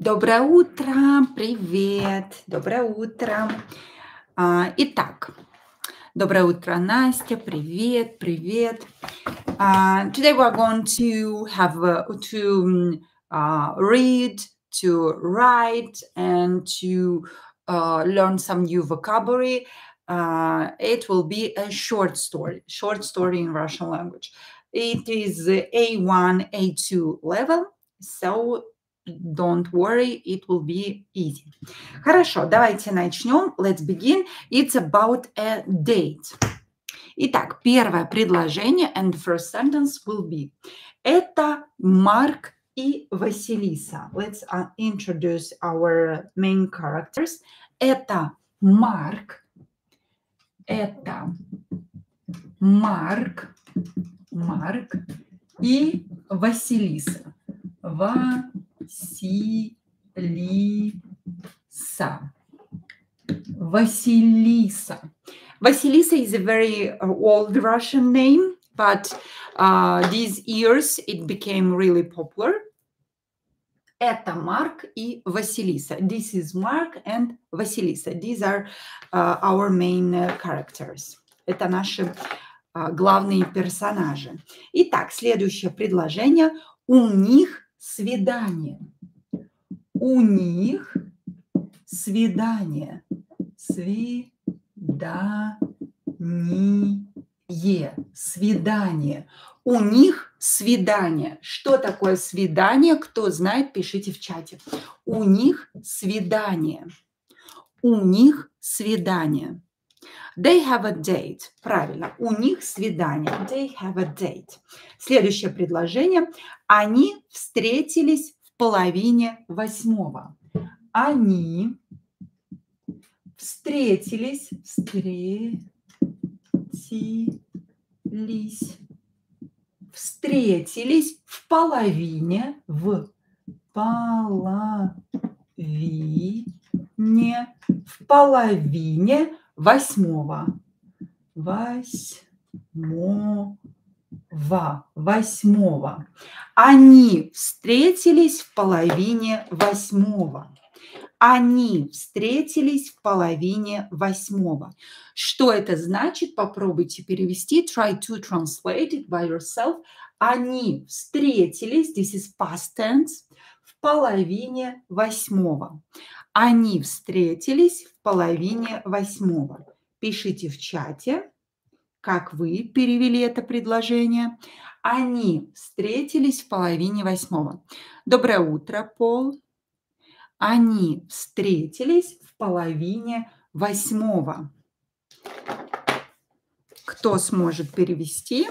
Доброе утро, привет, доброе утро. Итак, доброе утро, Настя, привет, привет. Today we are going to have to read, to write, and to learn some new vocabulary. It will be a short story in Russian language. It is A1, A2 level, so don't worry, it will be easy. Хорошо, давайте начнем. Let's begin. It's about a date. Итак, первое предложение and the first sentence will be. Это Марк и Василиса. Let's introduce our main characters. Это Марк. Это Марк. Марк и Василиса. Василиса. Василиса. Василиса is a very old Russian name, but these years it became really popular. Это Марк и Василиса. This is Mark and Василиса. These are our main characters. Это наши главные персонажи. Итак, следующее предложение. У них свидание. У них свидание. Свидание. Свидание. У них свидание. Что такое свидание? Кто знает, пишите в чате. У них свидание. У них свидание. They have a date. Правильно. У них свидание. They have a date. Следующее предложение. Они встретились в половине восьмого. Они встретились в половине восьмого. Они встретились в половине восьмого. Они встретились в половине восьмого. Что это значит? Попробуйте перевести. Try to translate it by yourself. Они встретились, this is past tense, в половине восьмого. Они встретились в половине восьмого. Пишите в чате, как вы перевели это предложение. Они встретились в половине восьмого. Доброе утро, Пол. Они встретились в половине восьмого. Кто сможет перевести?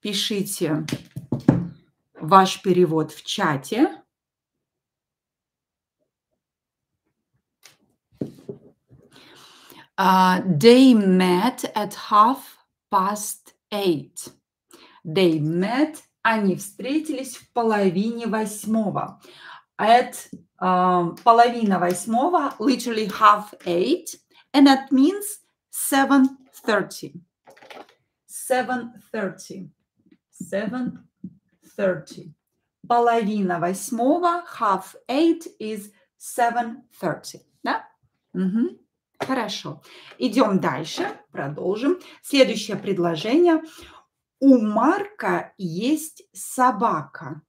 Пишите ваш перевод в чате. They met at 8:30. They met. Они встретились в половине восьмого. At половина восьмого, literally 8:30, and that means 7:30. 7:30. 7:30. Половина восьмого, 8:30 is 7:30. Да? Угу. Хорошо. Идем дальше, продолжим. Следующее предложение. У Марка есть собака.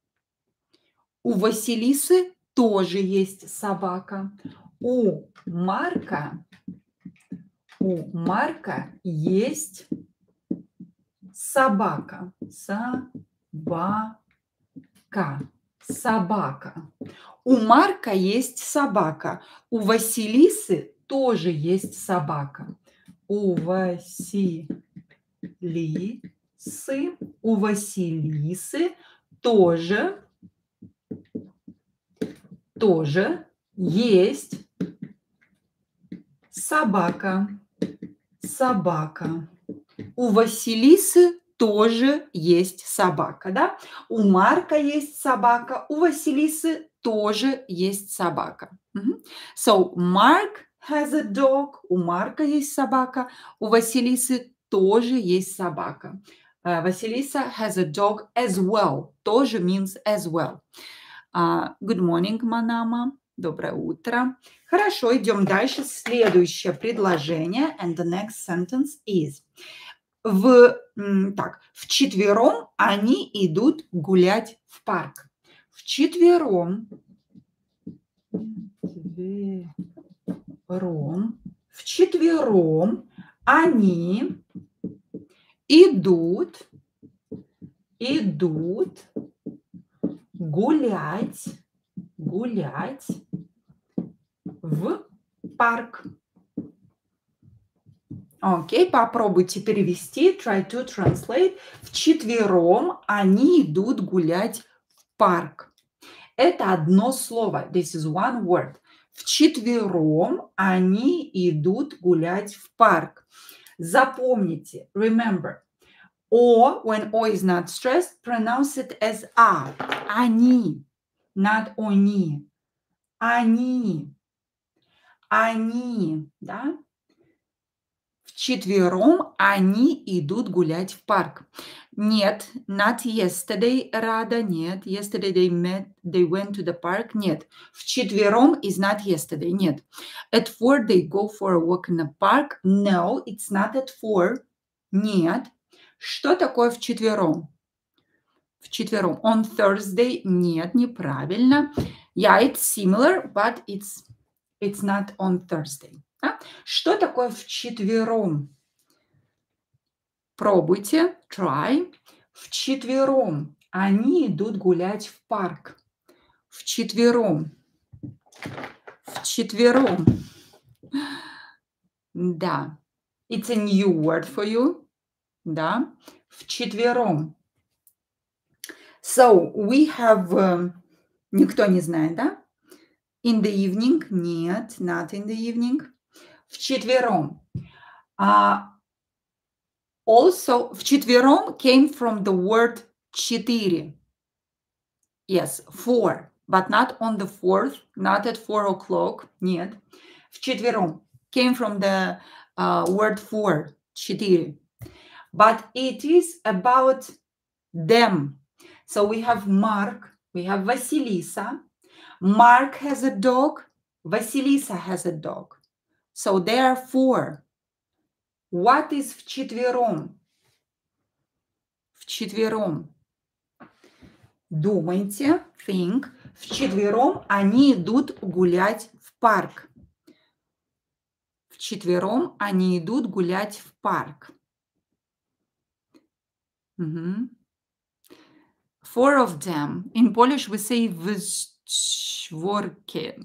У Василисы тоже есть собака. У Марка есть собака. Собака. Собака. У Марка есть собака. У Василисы тоже есть собака. У Василисы тоже есть собака. У Василисы тоже есть собака, да? У Марка есть собака, у Василисы тоже есть собака. So, Mark has a dog. У Марка есть собака. У Василисы тоже есть собака. Василиса has a dog as well. Тоже means as well. Good morning, Manama. Доброе утро. Хорошо, идем дальше. Следующее предложение. And the next sentence is. Вчетвером они идут гулять в парк. Вчетвером они идут гулять в парк. Окей, попробуйте перевести. Try to translate. Вчетвером они идут гулять в парк. Это одно слово. This is one word. Вчетвером они идут гулять в парк. Запомните. Remember. Or, when O is not stressed, pronounce it as A. Они. Not они. Они. Они. Да? Вчетвером они идут гулять в парк. Нет, not yesterday, Рада, нет. Yesterday they met, they went to the park, нет. Вчетвером is not yesterday, нет. At four they go for a walk in the park, no, it's not at four, нет. Что такое вчетвером? Вчетвером. On Thursday, нет, неправильно. Yeah, it's similar, but it's not on Thursday. Да? Что такое вчетвером? Пробуйте, try. Вчетвером они идут гулять в парк. Вчетвером. Да. It's a new word for you. Да. Вчетвером. So, we have... Никто не знает, да? In the evening? Нет, not in the evening. Вчетвером. Also, вчетвером came from the word четыре. Yes, four, but not on the fourth, not at 4 o'clock. Нет. Вчетвером came from the word four, четыре. But it is about them. So we have Mark, we have Василиса. Mark has a dog, Василиса has a dog. So there are four. What is вчетвером? Вчетвером. Думайте, think. Вчетвером они идут гулять в парк. Вчетвером они идут гулять в парк. Угу. Four of them. In Polish we say Чворки.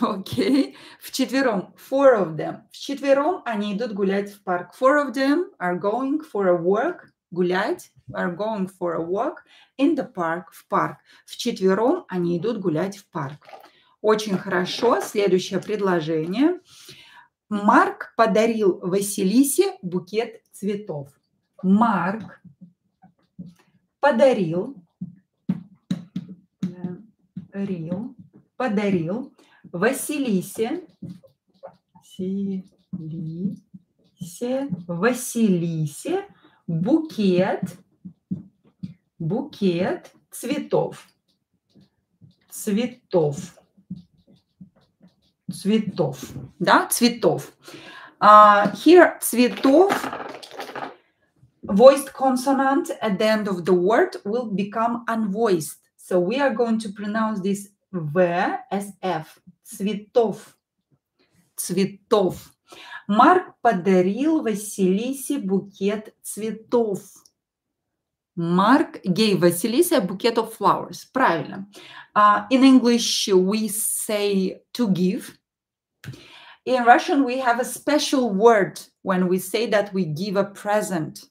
Окей. Вчетвером. Four of them. Вчетвером они идут гулять в парк. Four of them are going for a walk. Гулять. Are going for a walk in the park. В парк. Вчетвером они идут гулять в парк. Очень хорошо. Следующее предложение. Марк подарил Василисе букет цветов. Марк подарил Василисе букет цветов, да, цветов. Here цветов voiced consonant at the end of the word will become unvoiced. So we are going to pronounce this V as F. Цветов. Марк подарил Василисе букет цветов. Mark gave Василисе a bouquet of flowers. Правильно. In English we say to give. In Russian we have a special word when we say that we give a present.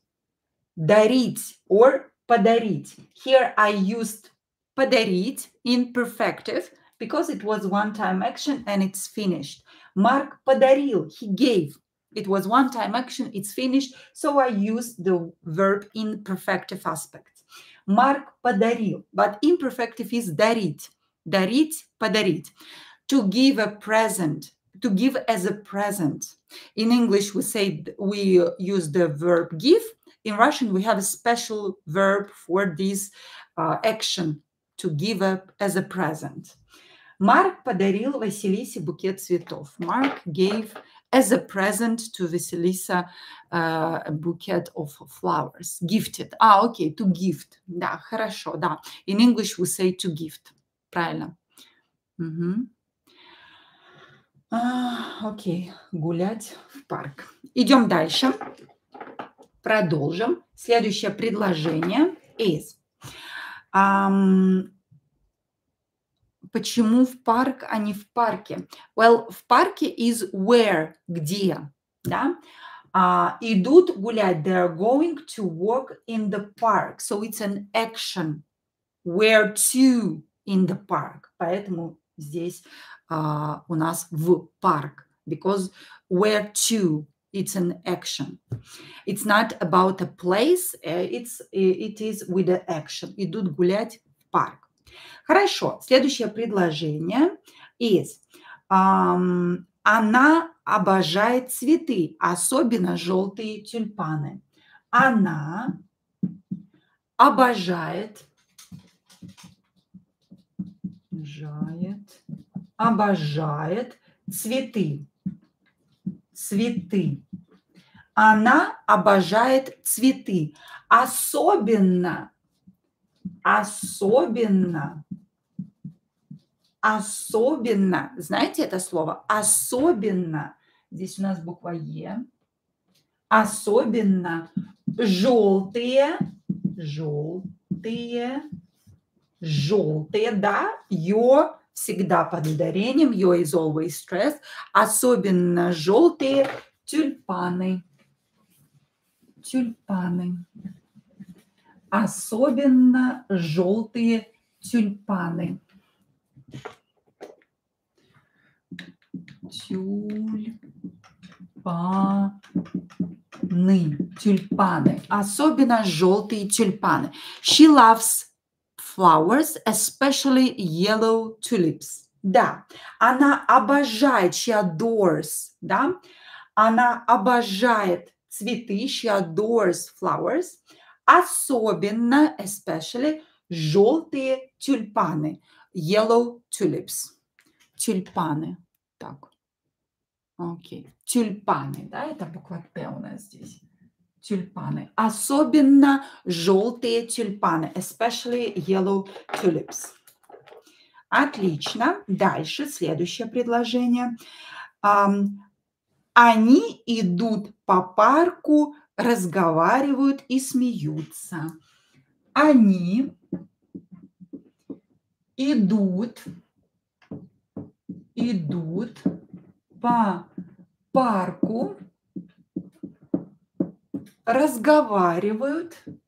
Дарить or подарить. Here I used подарить in perfective because it was one-time action and it's finished. Марк подарил, he gave. It was one-time action, it's finished. So I used the verb in perfective aspect. Марк подарил, but imperfective is дарить. Дарить, подарить. To give a present, to give as a present. In English we say we use the verb give. In Russian we have a special verb for this action. to give up as a present. Марк подарил Василисе букет цветов. Mark gave as a present to Vasilisa a bouquet of flowers. Gifted. Окей, to gift. Да, хорошо, да. In English we say to gift. Правильно. Угу. Окей, гулять в парк. Идем дальше. Продолжим. Следующее предложение is. Почему в парк, а не в парке? Well, в парке is where, где, да? Идут гулять. They are going to walk in the park. So it's an action. Where to in the park. Поэтому здесь у нас в парк. Because where to, it's an action. It's not about a place. It is with the action. Идут гулять в парк. Хорошо, следующее предложение is она обожает цветы, особенно желтые тюльпаны. Она обожает цветы. Она обожает цветы, особенно, знаете это слово? Особенно, здесь у нас буква Е, особенно желтые, да, ее всегда под ударением, ее is always stressed, особенно желтые тюльпаны. Особенно желтые тюльпаны. Тюльпаны. Особенно желтые тюльпаны. She loves flowers, especially yellow tulips. Да, она обожает, she adores, да, она обожает цветы, she adores flowers. Особенно, especially, желтые тюльпаны. Yellow tulips. Тюльпаны. Так. Окей. Тюльпаны, да, это буква П у нас здесь. Тюльпаны. Особенно желтые тюльпаны. Especially yellow tulips. Отлично. Дальше следующее предложение. Они идут по парку, разговаривают и смеются. Они идут по парку, разговаривают и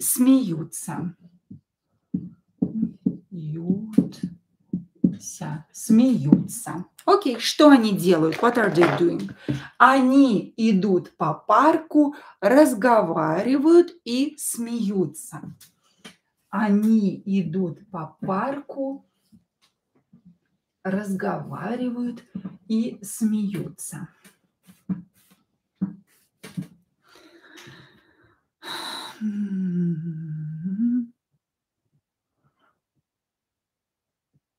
смеются. Окей, что они делают? What are they doing? Они идут по парку, разговаривают и смеются. Они идут по парку, разговаривают и смеются.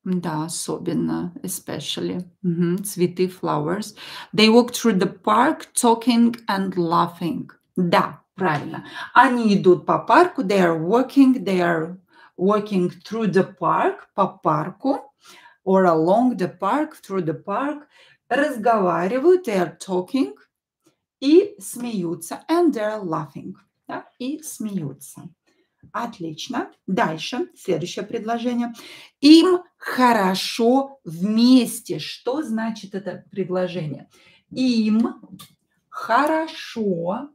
Да, особенно, especially. Цветы, flowers. They walk through the park talking and laughing. Да, правильно. Они идут по парку, they are walking through the park, по парку, or along the park, through the park. Разговаривают, they are talking, и смеются, and they are laughing. Да, и смеются. Отлично. Дальше. Следующее предложение. Им хорошо вместе. Что значит это предложение? Им хорошо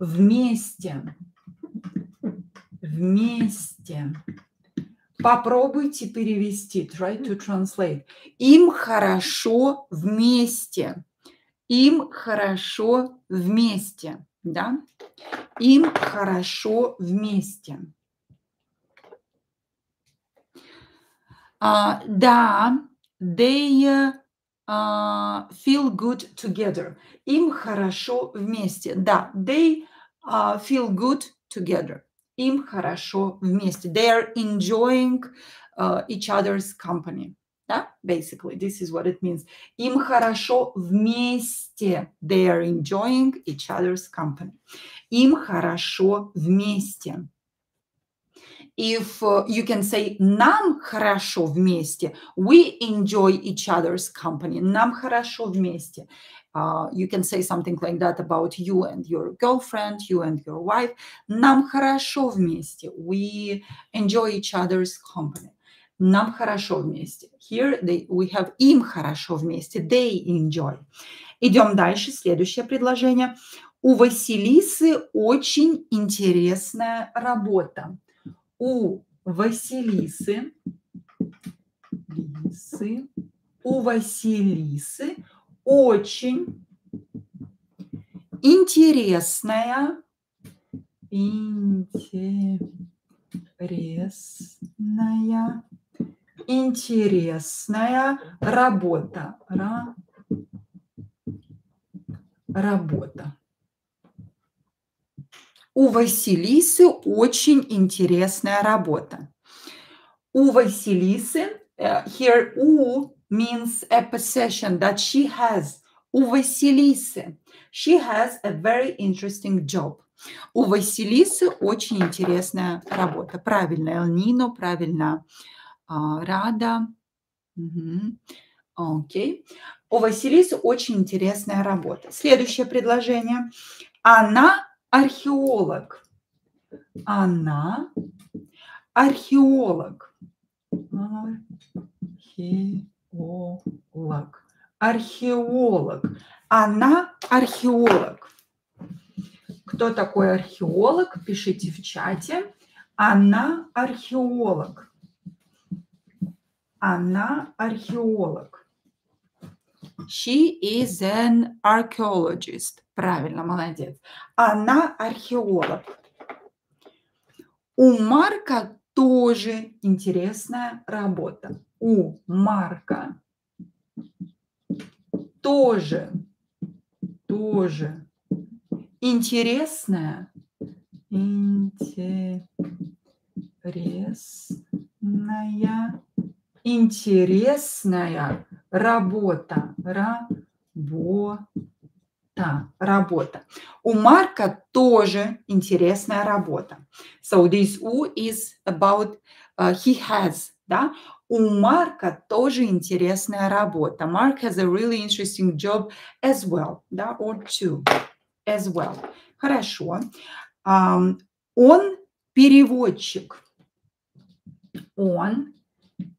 вместе. Попробуйте перевести. Try to translate. Им хорошо вместе. Да? Им хорошо вместе. Да, they feel good together. Им хорошо вместе. Да, they feel good together. Им хорошо вместе. They are enjoying each other's company. Да? Basically, this is what it means. Им хорошо вместе. They are enjoying each other's company. Им хорошо вместе. If you can say нам хорошо вместе, we enjoy each other's company. Нам хорошо вместе. You can say something like that about you and your girlfriend, you and your wife. Нам хорошо вместе. We enjoy each other's company. Нам хорошо вместе. Here we have им хорошо вместе. They enjoy. Идем дальше. Следующее предложение. У Василисы очень интересная работа. У Василисы, очень интересная работа. Работа. У Василисы очень интересная работа. У Василисы, here у means a possession that she has. У Василисы, she has a very interesting job. У Василисы очень интересная работа. Правильно, Эльнино, правильно, Рада. Окей. У Василисы очень интересная работа. Следующее предложение. Она археолог. Она археолог. Археолог. Она археолог. Кто такой археолог? Пишите в чате. Она археолог. Она археолог. She is an archaeologist. Правильно, молодец. Она археолог. У Марка тоже интересная работа. У Марка тоже интересная работа. Работа. У Марка тоже интересная работа. So this U is about he has. Да? У Марка тоже интересная работа. Mark has a really interesting job as well. Да? Or two as well. Хорошо. Он переводчик. Он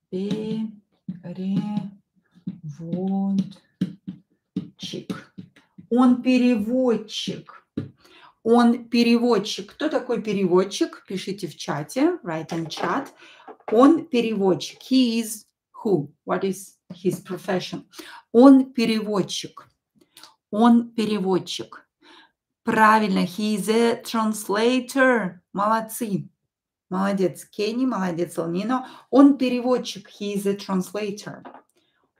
переводчик. Он переводчик. Он переводчик. Кто такой переводчик? Пишите в чате. Write in chat. Он переводчик. He is who? What is his profession? Он переводчик. Он переводчик. Правильно. He is a translator. Молодцы. Молодец, Кенни. Молодец, Эльнино. Он переводчик. He is a translator.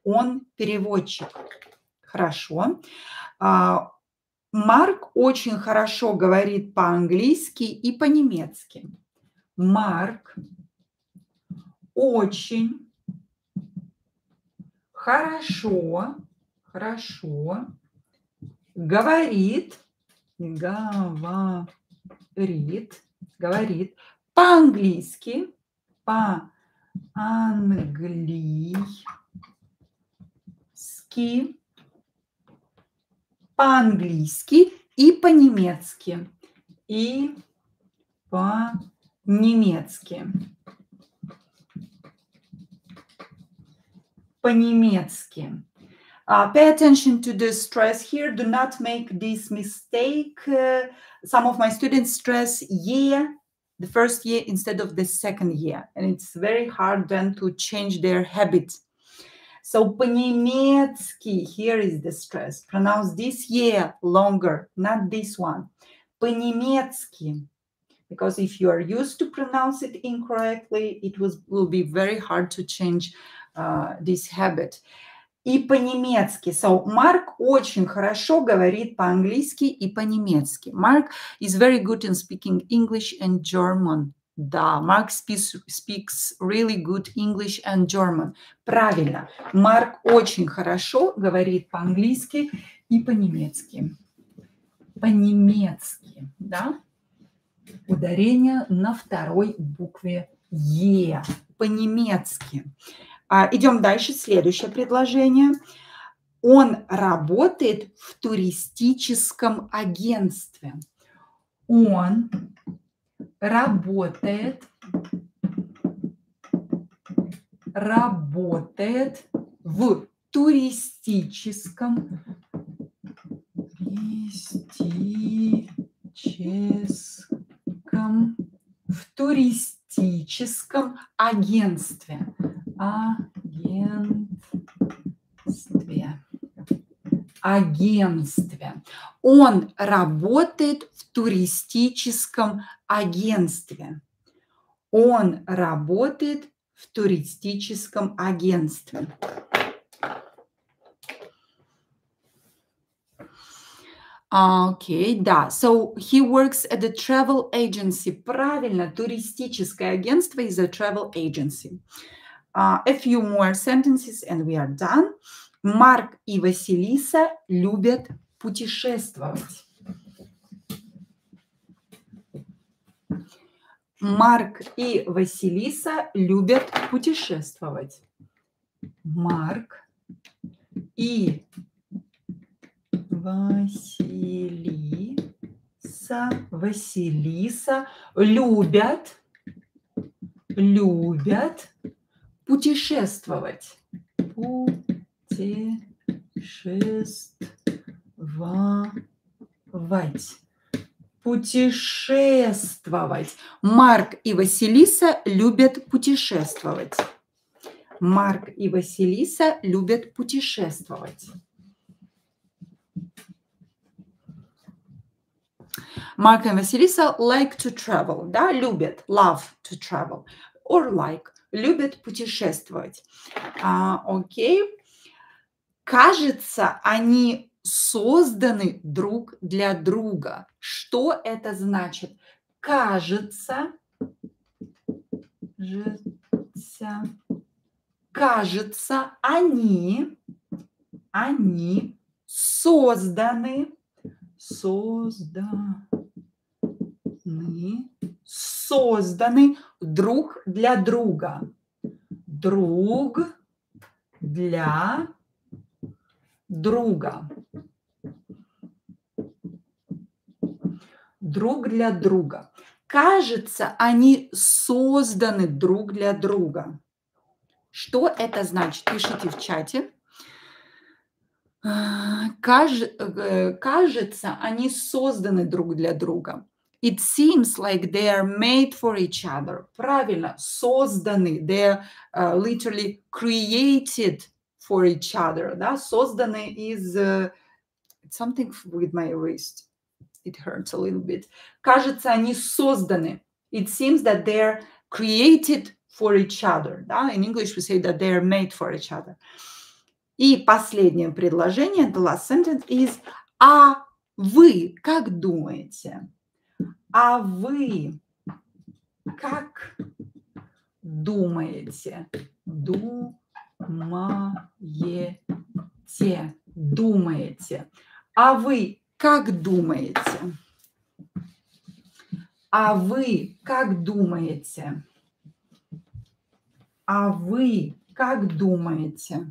Он переводчик. Хорошо. Марк очень хорошо говорит по-английски и по-немецки. Марк очень хорошо говорит по-английски, по-английски и по-немецки. По-немецки. Pay attention to the stress here. Do not make this mistake. Some of my students stress year, the first year instead of the second year. And it's very hard then to change their habit. So, по-немецки, here is the stress. Pronounce this year longer, not this one. По-немецки, because if you are used to pronounce it incorrectly, it will be very hard to change this habit. И по-немецки. So, Mark очень хорошо говорит по-английски и по-немецки. Mark is very good in speaking English and German. Да, Mark speaks really good English and German. Правильно. Mark очень хорошо говорит по-английски и по-немецки. По-немецки, да? Ударение на второй букве Е. По-немецки. Идем дальше. Следующее предложение. Он работает в туристическом агентстве. Он работает в туристическом агентстве. Агентстве. Он работает в туристическом агентстве. Он работает в туристическом агентстве. Окей, да. So, he works at a travel agency. Правильно, туристическое агентство is a travel agency. A few more sentences and we are done. Марк и Василиса любят путешествовать. Марк и Василиса любят путешествовать. Марк и Василиса любят путешествовать. Путешествовать. Марк и Василиса любят путешествовать. Марк и Василиса любят путешествовать. Марк и Василиса like to travel, да, любят, love to travel, or like, любят путешествовать. Окей. Кажется, они созданы друг для друга. Что это значит? Кажется, они созданы друг для друга. Друг для друга. Друг для друга. Кажется, они созданы друг для друга. Что это значит? Пишите в чате. Кажется, они созданы друг для друга. It seems like they are made for each other. Правильно, созданы. They are literally created for each other. Да? Созданы is something with my wrist. It hurts a little bit. Кажется, они созданы. It seems that they are created for each other. Да? In English we say that they are made for each other. И последнее предложение, the last sentence is: а вы как думаете? А вы как думаете? Думаете. А вы как думаете? А вы как думаете? А вы как думаете?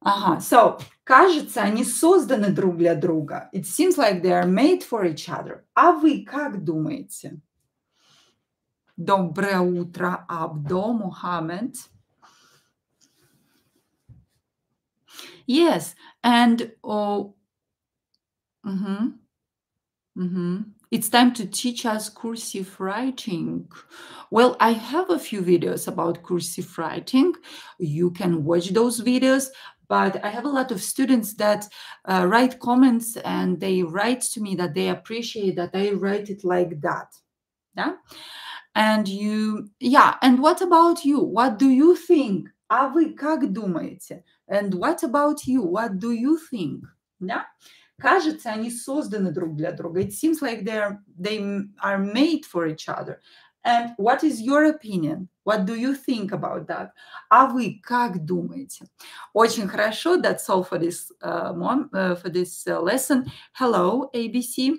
Ага, so, кажется, они созданы друг для друга. It seems like they are made for each other. А вы как думаете? Доброе утро, Абдо, Мухаммед. Yes, and it's time to teach us cursive writing. Well, I have a few videos about cursive writing. You can watch those videos. But I have a lot of students that write comments and they write to me that they appreciate that I write it like that. Yeah. And you, yeah. And what about you? What do you think? А вы как думаете? And what about you? What do you think? Yeah. Кажется, они созданы друг для друга. It seems like they are made for each other. And what is your opinion? What do you think about that? А вы как думаете? Очень хорошо. That's all for this, lesson. Hello, ABC.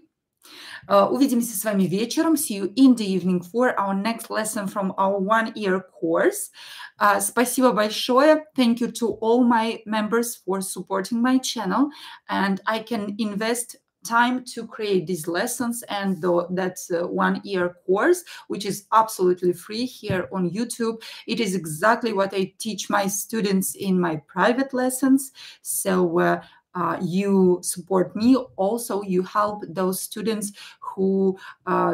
Увидимся с вами вечером. See you in the evening for our next lesson from our one-year course. Спасибо большое. Thank you to all my members for supporting my channel. And I can invest time to create these lessons and that's one-year course, which is absolutely free here on YouTube. It is exactly what I teach my students in my private lessons. So you support me. Also, you help those students who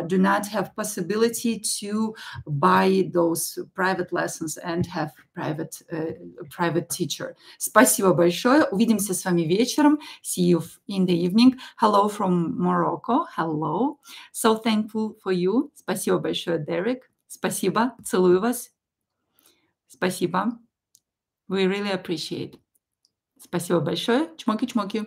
do not have possibility to buy those private lessons and have private teacher. Спасибо большое. Увидимся с вами вечером. See you in the evening. Hello from Morocco. Hello. So thankful for you. Спасибо большое, Derek. Спасибо. Целую вас. Спасибо. We really appreciate it. Спасибо большое. Чмоки-чмоки.